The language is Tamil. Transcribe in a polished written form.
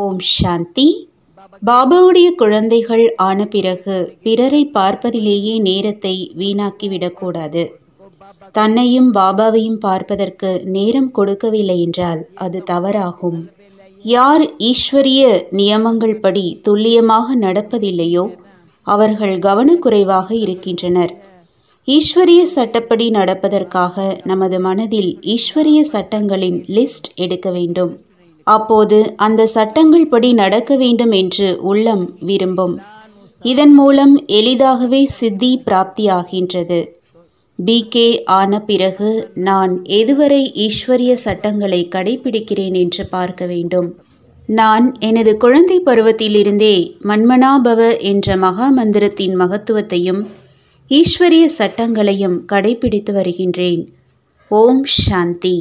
ஓம் சாந்தி. பாபாவுடைய குழந்தைகள் ஆன பிறகு பிறரை பார்ப்பதிலேயே நேரத்தை வீணாக்கிவிடக்கூடாது. தன்னையும் பாபாவையும் பார்ப்பதற்கு நேரம் கொடுக்கவில்லை என்றால் அது தவறாகும். யார் ஈஸ்வரிய நியமங்கள் படி துல்லியமாக நடப்பதில்லையோ அவர்கள் கவனக்குறைவாக இருக்கின்றனர். ஈஸ்வரிய சட்டப்படி நடப்பதற்காக நமது மனதில் ஈஸ்வரிய சட்டங்களின் லிஸ்ட் எடுக்க வேண்டும். அப்போது அந்த சட்டங்கள் படி நடக்க வேண்டும் என்று உள்ளம் விரும்பும். இதன் மூலம் எளிதாகவே சித்தி பிராப்தியாகின்றது. பிகே ஆன பிறகு நான் எதுவரை ஈஸ்வரிய சட்டங்களை கடைபிடிக்கிறேன் என்று பார்க்க வேண்டும். நான் எனது குழந்தை பருவத்திலிருந்தே மன்மனாபவ என்ற மகா மந்திரத்தின் மகத்துவத்தையும் ஈஸ்வரிய சட்டங்களையும் கடைபிடித்து வருகின்றேன். ஓம் சாந்தி.